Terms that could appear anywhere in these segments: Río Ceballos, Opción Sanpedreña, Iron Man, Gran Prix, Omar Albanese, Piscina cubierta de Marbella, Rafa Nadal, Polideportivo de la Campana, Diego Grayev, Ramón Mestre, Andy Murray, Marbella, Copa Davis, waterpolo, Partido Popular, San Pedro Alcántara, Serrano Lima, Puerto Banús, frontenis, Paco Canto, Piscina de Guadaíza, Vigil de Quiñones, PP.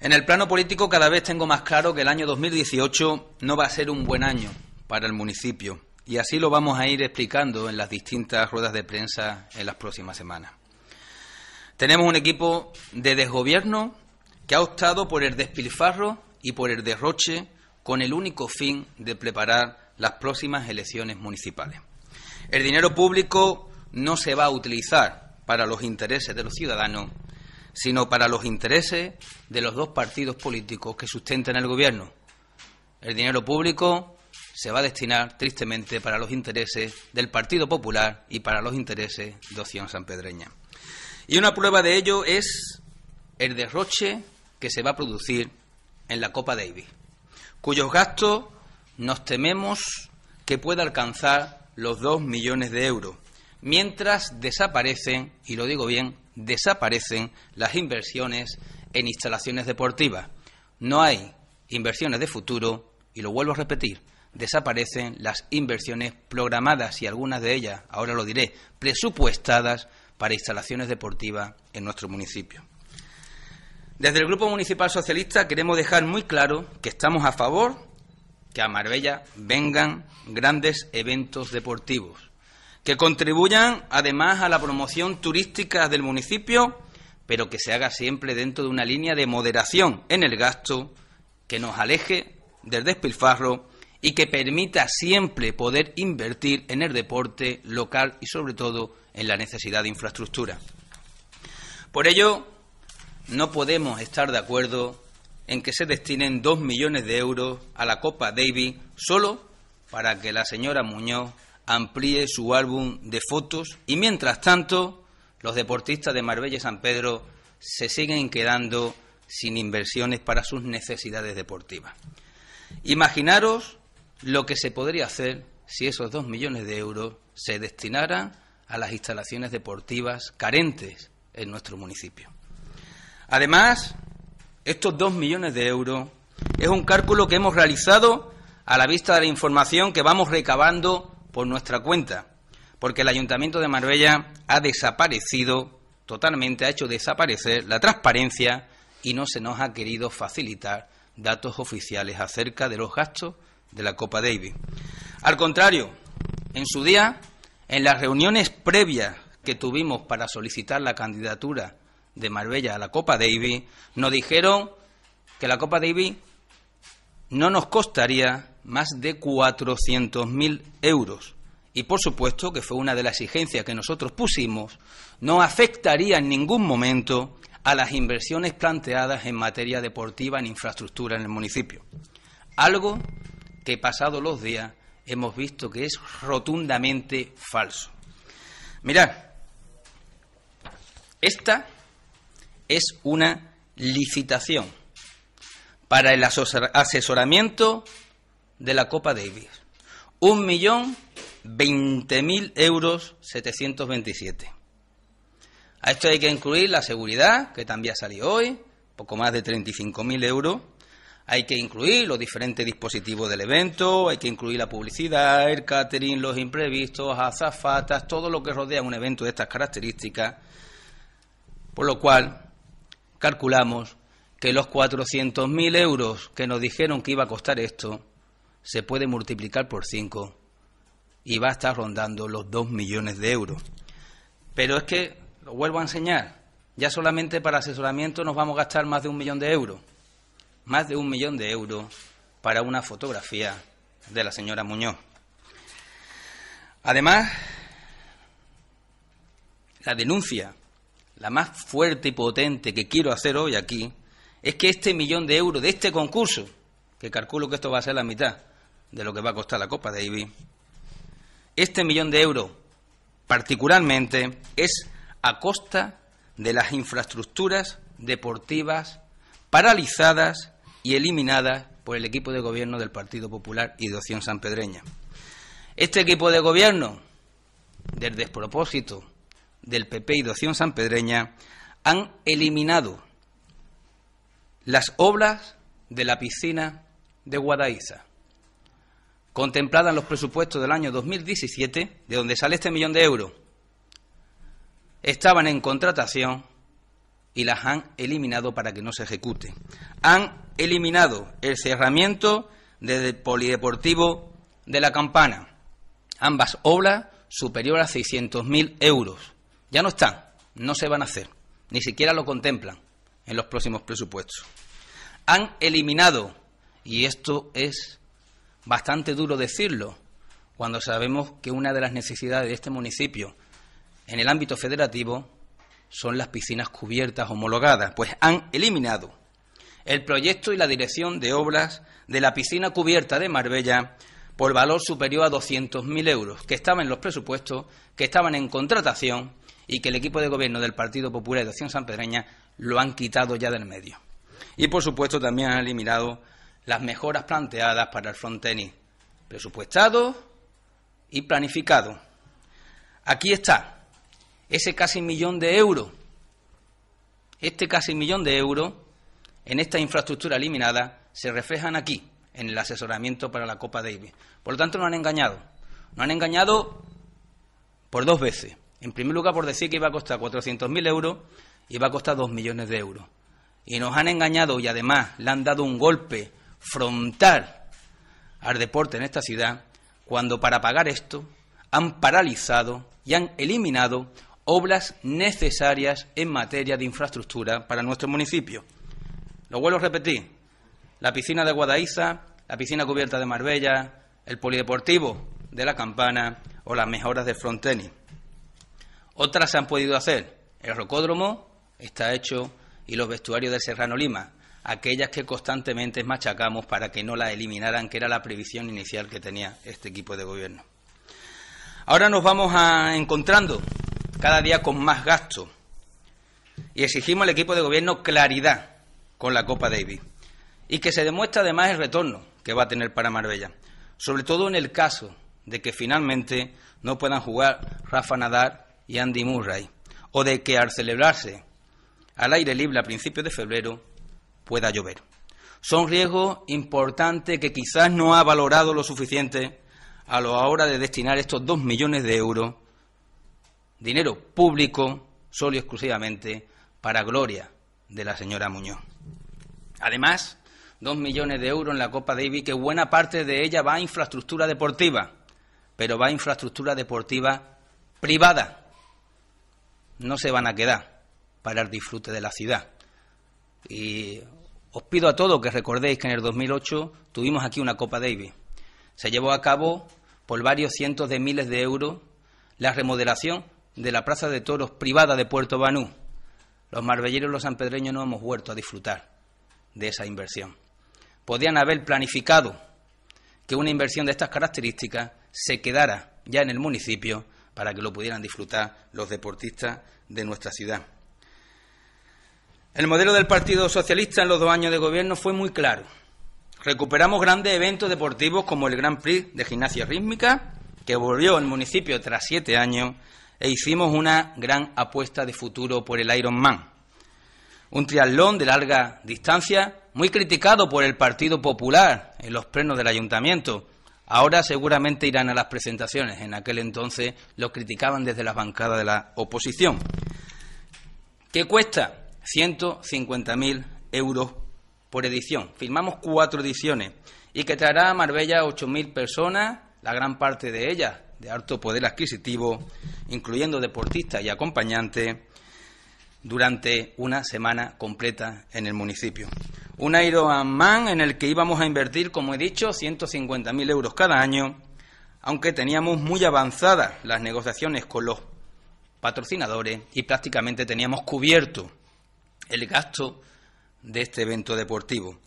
En el plano político cada vez tengo más claro que el año 2018 no va a ser un buen año para el municipio, y así lo vamos a ir explicando en las distintas ruedas de prensa en las próximas semanas. Tenemos un equipo de desgobierno que ha optado por el despilfarro y por el derroche con el único fin de preparar las próximas elecciones municipales. El dinero público no se va a utilizar para los intereses de los ciudadanos, sino para los intereses de los dos partidos políticos que sustentan el gobierno. El dinero público se va a destinar, tristemente, para los intereses del Partido Popular y para los intereses de Opción Sanpedreña. Y una prueba de ello es el derroche que se va a producir en la Copa Davis, cuyos gastos nos tememos que pueda alcanzar los 2 millones de euros, mientras desaparecen, y lo digo bien, desaparecen las inversiones en instalaciones deportivas. No hay inversiones de futuro, y lo vuelvo a repetir, desaparecen las inversiones programadas, y algunas de ellas, ahora lo diré, presupuestadas para instalaciones deportivas en nuestro municipio. Desde el Grupo Municipal Socialista queremos dejar muy claro que estamos a favor que a Marbella vengan grandes eventos deportivos, que contribuyan además a la promoción turística del municipio, pero que se haga siempre dentro de una línea de moderación en el gasto, que nos aleje del despilfarro y que permita siempre poder invertir en el deporte local y, sobre todo, en la necesidad de infraestructura. Por ello, no podemos estar de acuerdo en que se destinen 2 millones de euros a la Copa Davis solo para que la señora Muñoz amplíe su álbum de fotos y, mientras tanto, los deportistas de Marbella y San Pedro se siguen quedando sin inversiones para sus necesidades deportivas. Imaginaros lo que se podría hacer si esos 2 millones de euros se destinaran a las instalaciones deportivas carentes en nuestro municipio. Además, estos 2 millones de euros es un cálculo que hemos realizado a la vista de la información que vamos recabando por nuestra cuenta, porque el Ayuntamiento de Marbella ha desaparecido totalmente, ha hecho desaparecer la transparencia y no se nos ha querido facilitar datos oficiales acerca de los gastos de la Copa Davis. Al contrario, en su día, en las reuniones previas que tuvimos para solicitar la candidatura de Marbella a la Copa Davis, nos dijeron que la Copa Davis no nos costaría más de 400.000 euros y, por supuesto, que fue una de las exigencias que nosotros pusimos, no afectaría en ningún momento a las inversiones planteadas en materia deportiva, en infraestructura en el municipio. Algo que, pasados los días, hemos visto que es rotundamente falso. Mirad, esta es una licitación para el asesoramiento de la Copa Davis. 1.020.727 euros. A esto hay que incluir la seguridad, que también salió hoy, poco más de 35.000 euros. Hay que incluir los diferentes dispositivos del evento, hay que incluir la publicidad, el catering, los imprevistos, azafatas, todo lo que rodea un evento de estas características. Por lo cual, calculamos que los 400.000 euros que nos dijeron que iba a costar esto se puede multiplicar por 5 y va a estar rondando los 2 millones de euros. Pero es que, lo vuelvo a enseñar, ya solamente para asesoramiento nos vamos a gastar más de 1 millón de euros. Más de 1 millón de euros para una fotografía de la señora Muñoz. Además, la denuncia, la más fuerte y potente que quiero hacer hoy aquí, es que este 1 millón de euros de este concurso, que calculo que esto va a ser la mitad de lo que va a costar la Copa Davis, este 1 millón de euros particularmente es a costa de las infraestructuras deportivas paralizadas y eliminadas por el equipo de gobierno del Partido Popular y de Opción Sanpedreña. Este equipo de gobierno, del despropósito del PP y de Opción Sanpedreña, han eliminado las obras de la piscina de Guadaíza, contempladas en los presupuestos del año 2017, de donde sale este 1 millón de euros. Estaban en contratación y las han eliminado para que no se ejecuten. Han eliminado el cerramiento del Polideportivo de la Campana. Ambas obras superior a 600.000 euros. Ya no están, no se van a hacer, ni siquiera lo contemplan en los próximos presupuestos. Han eliminado, y esto es bastante duro decirlo, cuando sabemos que una de las necesidades de este municipio en el ámbito federativo son las piscinas cubiertas homologadas, pues han eliminado el proyecto y la dirección de obras de la piscina cubierta de Marbella por valor superior a 200.000 euros, que estaban en los presupuestos, que estaban en contratación y que el equipo de gobierno del Partido Popular y de Opción Sanpedreña lo han quitado ya del medio. Y, por supuesto, también han eliminado las mejoras planteadas para el frontenis, presupuestado y planificado. Aquí está ese casi millón de euros, este casi millón de euros en esta infraestructura eliminada se reflejan aquí, en el asesoramiento para la Copa Davis. Por lo tanto, nos han engañado por dos veces. En primer lugar, por decir que iba a costar 400.000 euros y va a costar 2 millones de euros. Y nos han engañado y además le han dado un golpe frontal al deporte en esta ciudad cuando para pagar esto han paralizado y han eliminado obras necesarias en materia de infraestructura para nuestro municipio. Lo vuelvo a repetir, la piscina de Guadaíza, la piscina cubierta de Marbella, el Polideportivo de la Campana o las mejoras del frontenis. Otras se han podido hacer. El rocódromo está hecho y los vestuarios del Serrano Lima, aquellas que constantemente machacamos para que no las eliminaran, que era la previsión inicial que tenía este equipo de gobierno. Ahora nos vamos encontrando cada día con más gastos y exigimos al equipo de gobierno claridad con la Copa Davis y que se demuestre además el retorno que va a tener para Marbella, sobre todo en el caso de que finalmente no puedan jugar Rafa Nadal y Andy Murray, o de que al celebrarse al aire libre a principios de febrero pueda llover. Son riesgos importantes que quizás no ha valorado lo suficiente a la hora de destinar estos 2 millones de euros, dinero público, solo y exclusivamente para gloria de la señora Muñoz. Además, 2 millones de euros en la Copa Davis, que buena parte de ella va a infraestructura deportiva, pero va a infraestructura deportiva privada. No se van a quedar para el disfrute de la ciudad. Y os pido a todos que recordéis que en el 2008 tuvimos aquí una Copa Davis. Se llevó a cabo por varios cientos de miles de euros la remodelación de la plaza de toros privada de Puerto Banús. Los marbelleros y los sanpedreños no hemos vuelto a disfrutar de esa inversión. Podían haber planificado que una inversión de estas características se quedara ya en el municipio para que lo pudieran disfrutar los deportistas de nuestra ciudad. El modelo del Partido Socialista en los 2 años de gobierno fue muy claro. Recuperamos grandes eventos deportivos como el Gran Prix de gimnasia rítmica, que volvió al municipio tras 7 años, e hicimos una gran apuesta de futuro por el Iron Man. Un triatlón de larga distancia, muy criticado por el Partido Popular en los plenos del ayuntamiento. Ahora seguramente irán a las presentaciones. En aquel entonces lo criticaban desde las bancadas de la oposición. ¿Qué cuesta? 150.000 euros por edición. Firmamos 4 ediciones y que traerá a Marbella 8.000 personas, la gran parte de ellas de alto poder adquisitivo, incluyendo deportistas y acompañantes, durante una semana completa en el municipio. Un Iron Man en el que íbamos a invertir, como he dicho, 150.000 euros cada año, aunque teníamos muy avanzadas las negociaciones con los patrocinadores y prácticamente teníamos cubierto el gasto de este evento deportivo.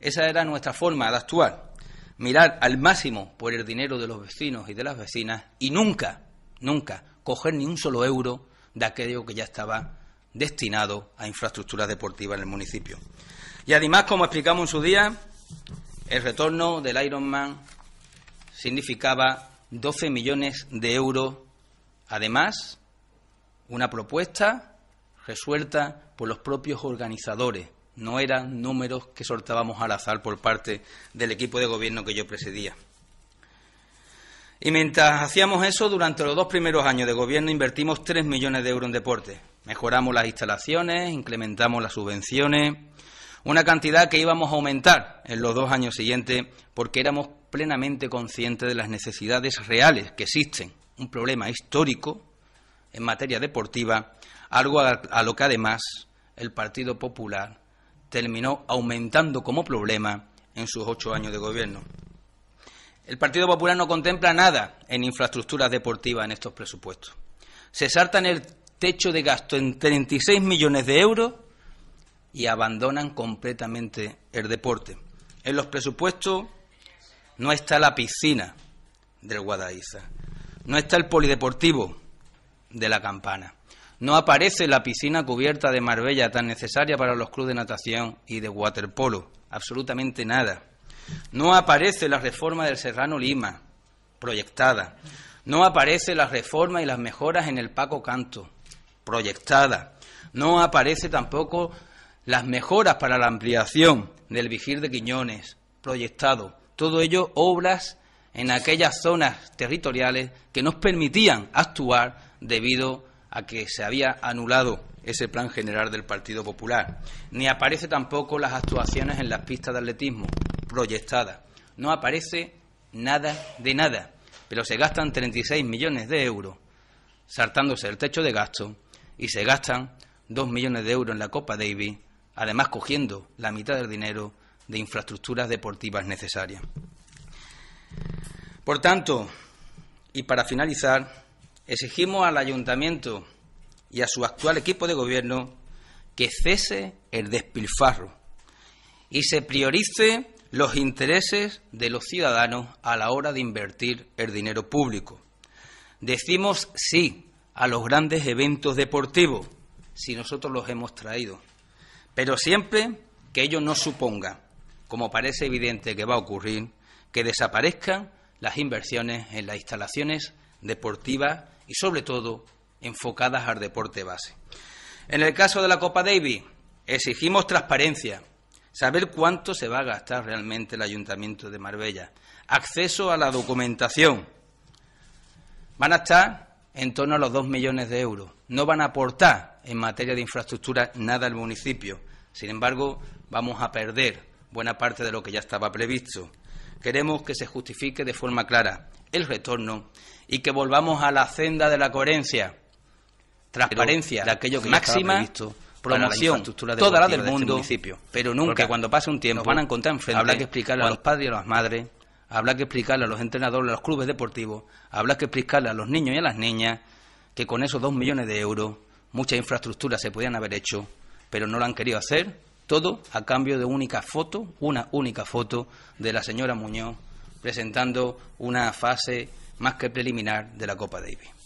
Esa era nuestra forma de actuar, mirar al máximo por el dinero de los vecinos y de las vecinas y nunca, nunca coger ni un solo euro de aquello que ya estaba destinado a infraestructura deportiva en el municipio. Y además, como explicamos en su día, el retorno del Iron Man significaba 12 millones de euros. Además, una propuesta resuelta por los propios organizadores. No eran números que soltábamos al azar por parte del equipo de gobierno que yo presidía. Y mientras hacíamos eso, durante los 2 primeros años de gobierno invertimos 3 millones de euros en deporte. Mejoramos las instalaciones, incrementamos las subvenciones, una cantidad que íbamos a aumentar en los 2 años siguientes porque éramos plenamente conscientes de las necesidades reales que existen, un problema histórico en materia deportiva, algo a lo que además el Partido Popular terminó aumentando como problema en sus 8 años de gobierno. El Partido Popular no contempla nada en infraestructuras deportivas en estos presupuestos. Se saltan el techo de gasto en 36 millones de euros y abandonan completamente el deporte. En los presupuestos no está la piscina del Guadaíza, no está el polideportivo de la Campana, no aparece la piscina cubierta de Marbella tan necesaria para los clubes de natación y de waterpolo, absolutamente nada. No aparece la reforma del Serrano Lima proyectada, no aparece la reforma y las mejoras en el Paco Canto proyectada, no aparece tampoco las mejoras para la ampliación del Vigil de Quiñones proyectado, todo ello obras en aquellas zonas territoriales que nos permitían actuar debido a que se había anulado ese plan general del Partido Popular. Ni aparece tampoco las actuaciones en las pistas de atletismo proyectadas, no aparece nada de nada, pero se gastan 36 millones de euros saltándose el techo de gasto y se gastan 2 millones de euros en la Copa Davis, además cogiendo la mitad del dinero de infraestructuras deportivas necesarias. Por tanto, y para finalizar, exigimos al Ayuntamiento y a su actual equipo de gobierno que cese el despilfarro y se priorice los intereses de los ciudadanos a la hora de invertir el dinero público. Decimos sí a los grandes eventos deportivos, si nosotros los hemos traído, pero siempre que ello no suponga, como parece evidente que va a ocurrir, que desaparezcan las inversiones en las instalaciones deportivas y, sobre todo, enfocadas al deporte base. En el caso de la Copa Davis, exigimos transparencia, saber cuánto se va a gastar realmente el Ayuntamiento de Marbella, acceso a la documentación. Van a estar en torno a los 2 millones de euros. No van a aportar en materia de infraestructura nada al municipio. Sin embargo, vamos a perder buena parte de lo que ya estaba previsto. Queremos que se justifique de forma clara el retorno y que volvamos a la senda de la coherencia, transparencia, de aquello que máxima previsto, promoción, la toda la del mundo, este pero nunca. Porque cuando pase un tiempo van a encontrar enfrente, habrá que explicarle a los padres y a las madres, habrá que explicarle a los entrenadores, a los clubes deportivos, habrá que explicarle a los niños y a las niñas que con esos 2 millones de euros muchas infraestructuras se podían haber hecho, pero no lo han querido hacer, todo a cambio de una única foto de la señora Muñoz presentando una fase más que preliminar de la Copa Davis.